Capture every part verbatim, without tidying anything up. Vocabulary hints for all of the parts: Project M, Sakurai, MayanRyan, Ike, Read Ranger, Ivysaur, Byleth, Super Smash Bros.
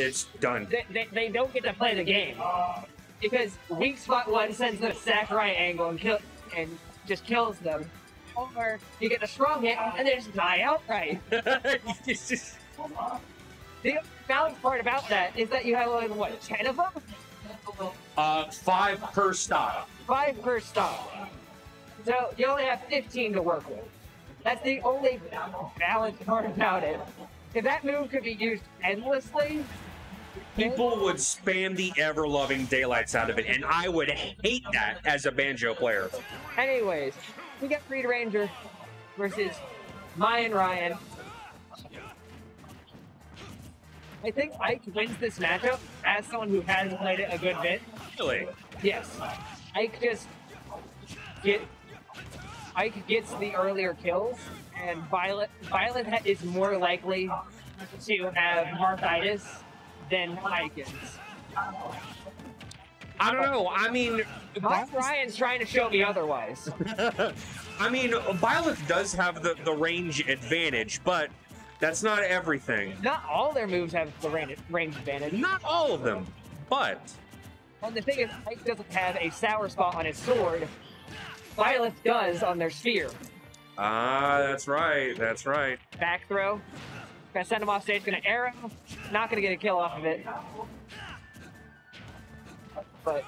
It's done. They, they, they don't get to play the game. Because weak spot one sends them Sakurai angle and kill and just kills them. Or you get a strong hit and they just die outright. It's just... The balanced part about that is that you have like what, ten of them? Uh, five per style. Five per style. So you only have fifteen to work with. That's the only balanced part about it. If that move could be used endlessly, people would spam the ever-loving daylights out of it, and I would hate that as a banjo player. Anyways, we got Read Ranger versus MayanRyan. I think Ike wins this matchup as someone who has played it a good bit. Really? Yes. Ike just get Ike gets the earlier kills, and Byleth Byleth is more likely to have Marthitis than Ike is. I don't know. I mean, Ryan's trying to show me otherwise. I mean, Byleth does have the the range advantage, but that's not everything. Not all their moves have the range advantage. Not all of them, but... Well, the thing is, Ike doesn't have a sour spot on his sword. Byleth does on their sphere. Ah, that's right, that's right. Back throw. Gonna send him off stage, gonna arrow. Not gonna get a kill off of it. But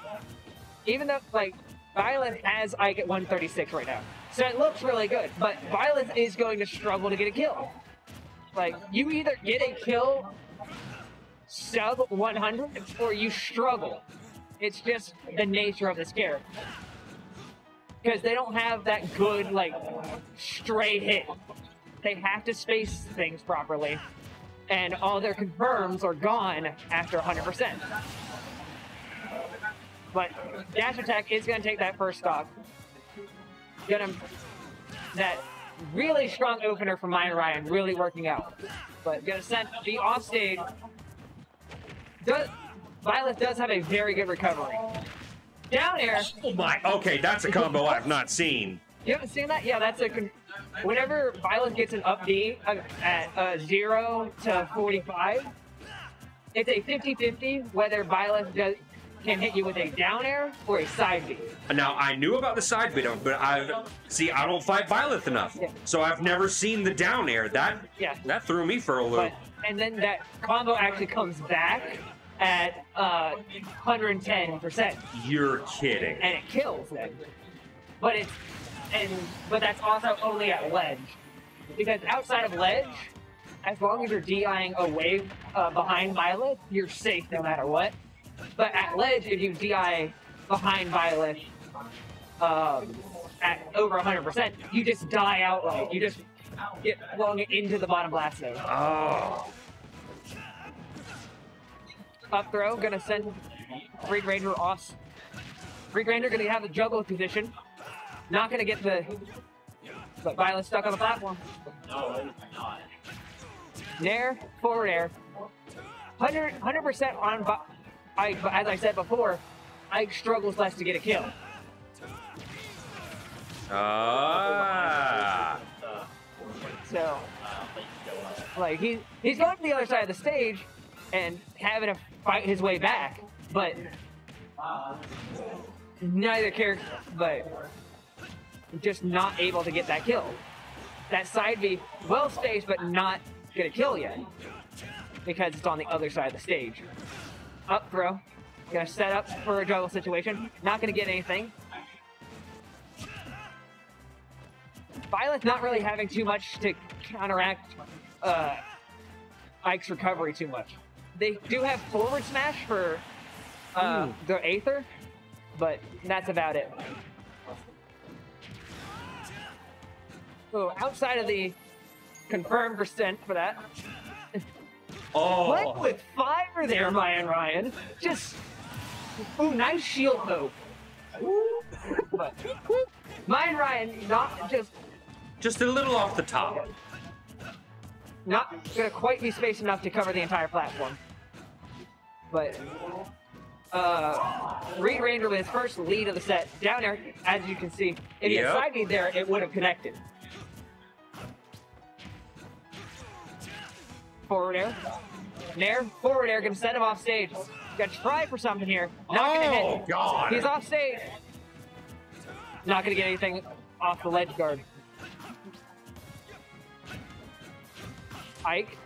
even though, like, Byleth has Ike at one thirty-six right now. So it looks really good, but Byleth is going to struggle to get a kill. Like, you either get a kill sub one hundred or you struggle. It's just the nature of this character. Because they don't have that good, like, straight hit. They have to space things properly. And all their confirms are gone after one hundred percent. But dash attack is going to take that first stock. Gonna... That... Really strong opener from MayanRyan, really working out. But gonna send the offstage. Does, Byleth does have a very good recovery. Down air. Oh my, okay, that's a combo I've not seen. You haven't seen that? Yeah, that's a. Whenever Byleth gets an up D uh, at uh, zero to forty-five, it's a fifty fifty whether Byleth does. Can hit you with a down air or a side beat. Now, I knew about the side beat, but I see I don't fight Byleth enough, yeah. So I've never seen the down air. That yeah. that threw me for a loop. But, and then that combo actually comes back at uh, one hundred ten percent. You're kidding. And it kills them. But it's and but that's also only at ledge, because outside of ledge, as long as you're D I-ing a wave uh, behind Byleth, you're safe no matter what. But at ledge, if you D I behind Byleth um, at over one hundred percent, you just die outright. You just get flung into the bottom blast zone. Oh. Up throw, gonna send Read Ranger off. Read Ranger gonna have the juggle position. Not gonna get the... But Byleth stuck on the platform. No, not. Nair, forward air. one hundred percent on... By Ike, but as I said before, Ike struggles less to get a kill. Ah. So, like, he, he's going to the other side of the stage and having to fight his way back, but neither character, but just not able to get that kill. That side B, well staged, but not going to kill yet because it's on the other side of the stage. Up throw. Gonna set up for a juggle situation. Not gonna get anything. Byleth not really having too much to counteract uh, Ike's recovery too much. They do have forward smash for uh, their Aether, but that's about it. Ooh, outside of the confirmed percent for that. Oh. What with fire there, MayanRyan? Just, ooh, nice shield poke. But MayanRyan not just... Just a little off the top. Not gonna quite be space enough to cover the entire platform. But, uh, Read Ranger with his first lead of the set. Down air, as you can see, if yep. he had side beat there, it would have connected. Forward air. Nair, forward air, gonna send him off stage. Gotta try for something here. Not gonna hit. Oh, God. He's off stage. Not gonna get anything off the ledge guard. Ike.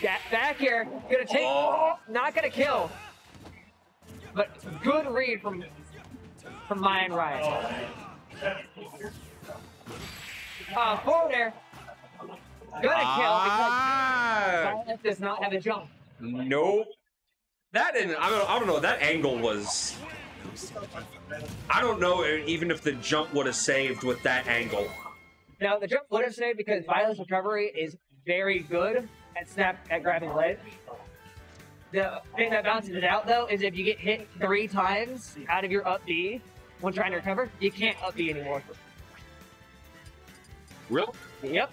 Get back here. Gonna take. Oh. Not gonna kill. But good read from from MayanRyan. Uh, forward air. Gonna ah. kill because Byleth does not have a jump. Nope. That didn't. I don't. I don't know. That angle was. I don't know. Even if the jump would have saved with that angle. Now the jump would have saved because Byleth's recovery is very good at snap at grabbing ledge. The thing that bounces it out though is if you get hit three times out of your up B when trying to recover, you can't up B anymore. Really? Yep.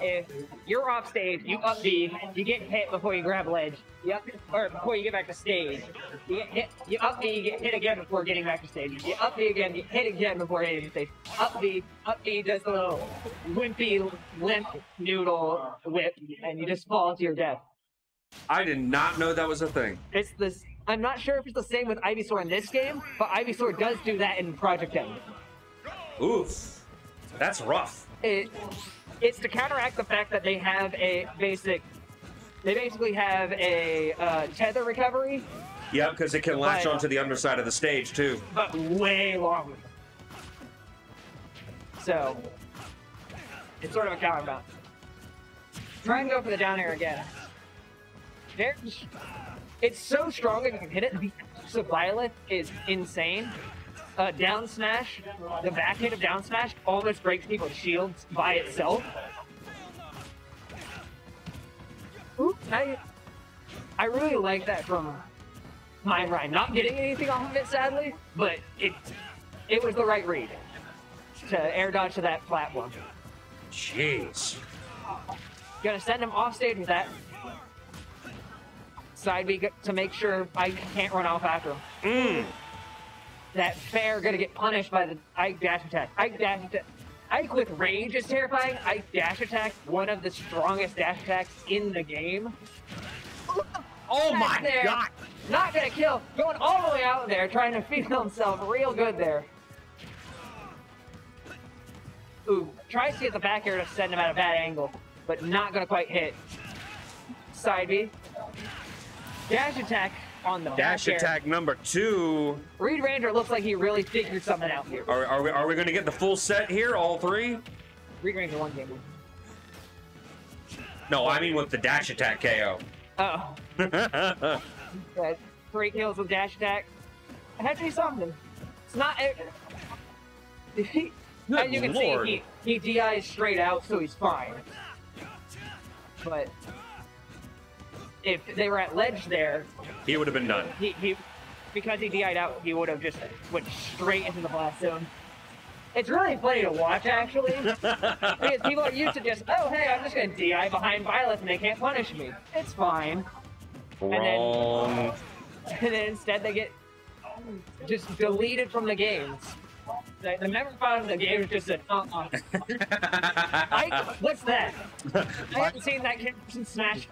If you're off stage, you up B, you get hit before you grab ledge. Yep. Or before you get back to stage. You get hit, you up B, you get hit again before getting back to stage. You up B again, you hit again before hitting stage. Up B, up B does a little wimpy, limp noodle whip, and you just fall to your death. I did not know that was a thing. It's this. I'm not sure if it's the same with Ivysaur in this game, but Ivysaur does do that in Project M. Oof. That's rough. It, it's to counteract the fact that they have a basic, they basically have a uh, tether recovery. Yeah, because it can latch but, onto the underside of the stage too. But way longer. So, it's sort of a counterbalance. Try and go for the down air again. There's, it's so strong if you can hit it. So Byleth is insane. Uh, down smash, the back hit of down smash almost breaks people's shields by itself. Ooh, I, I really like that from MayanRyan. Not getting anything off of it, sadly, but it it was the right read to air dodge to that platform. Jeez. Gonna send him off stage with that. Side B to make sure I can't run off after him. Mm. That fair gonna get punished by the Ike dash attack. Ike dash attack. Ike with rage is terrifying. Ike dash attack, one of the strongest dash attacks in the game. Oh my there. God! Not gonna kill. Going all the way out there, trying to feel himself real good there. Ooh, tries to get the back air to send him at a bad angle, but not gonna quite hit. Side B. Dash attack. On the dash attack air. Number two. Read Ranger looks like he really figured something out here. Are, are we are we going to get the full set here, all three? Read Ranger one game. No, I mean with the dash attack K O. Oh. Yeah, three kills with dash attack. It had to be something. It's not. It, he, as you can Lord. see, he he D Is straight out, so he's fine. But. If they were at ledge there, he would have been done. He, he, because he D I'd out, he would have just went straight into the blast zone. It's really funny to watch, actually, because people are used to just, oh, hey, I'm just going to D I behind Byleth and they can't punish me. It's fine. Wrong. And then, and then instead they get just deleted from the games. The, the member found in the game just said, uh-uh. Ike, what's that? I haven't seen that kid since Smash.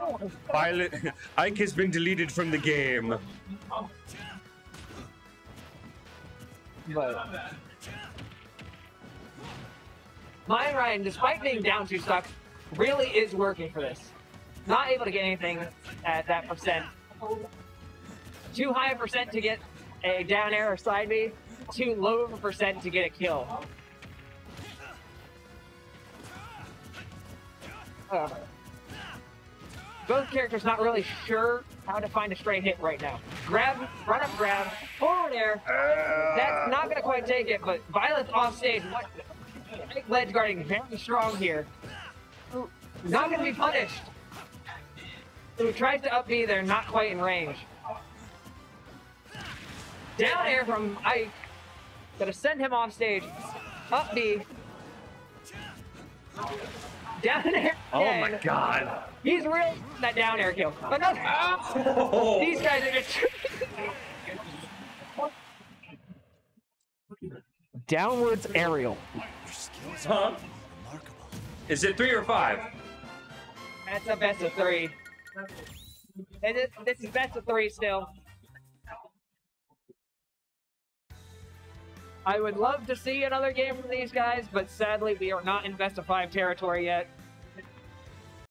Pilot, Ike has been deleted from the game. But MayanRyan, despite being down two stock, really is working for this. Not able to get anything at that percent. Too high a percent to get a down air or side B. Too low of a percent to get a kill. Uh, both characters not really sure how to find a straight hit right now. Grab, run up, grab, forward air. Uh, That's not gonna quite take it, but Byleth off stage. What? Ledge guarding very strong here. Ooh, not gonna be punished. Who tries to up B there, not quite in range. Down air from Ike. Gotta send him off stage. Up B. Down air. Oh my God. He's real. That down air kill. Another. Oh. These guys are just. Downwards aerial. Huh? Is it three or five? That's a best of three. This this is best of three still. I would love to see another game from these guys, but sadly we are not in best of five territory yet.